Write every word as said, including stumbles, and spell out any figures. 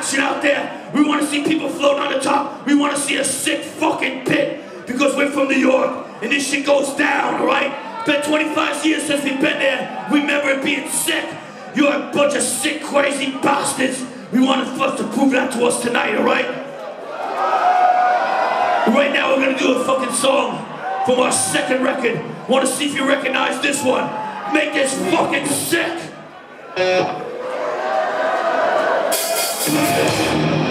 action out there. We want to see people floating on the top. We want to see a sick fucking pit, because we're from New York and this shit goes down, alright? It's been twenty-five years since we've been there. We remember it being sick. You're a bunch of sick, crazy bastards. We want us to prove that to us tonight, alright? Right now we're gonna do a fucking song from our second record. Want to see if you recognize this one. Make this fucking sick!